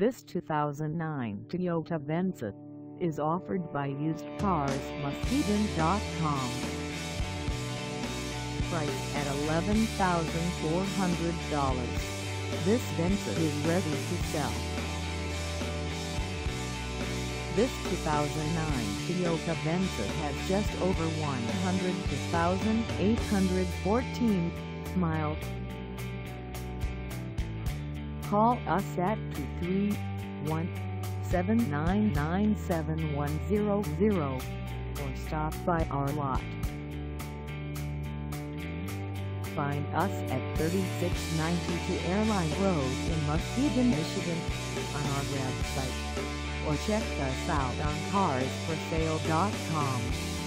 This 2009 Toyota Venza is offered by usedcarsmuskegon.com. Priced at $11,400, this Venza is ready to sell. This 2009 Toyota Venza has just over 102,814 miles. Call us at 231-799-7100 or stop by our lot. Find us at 3692 Airline Road in Muskegon, Michigan on our website, or check us out on carsforsale.com.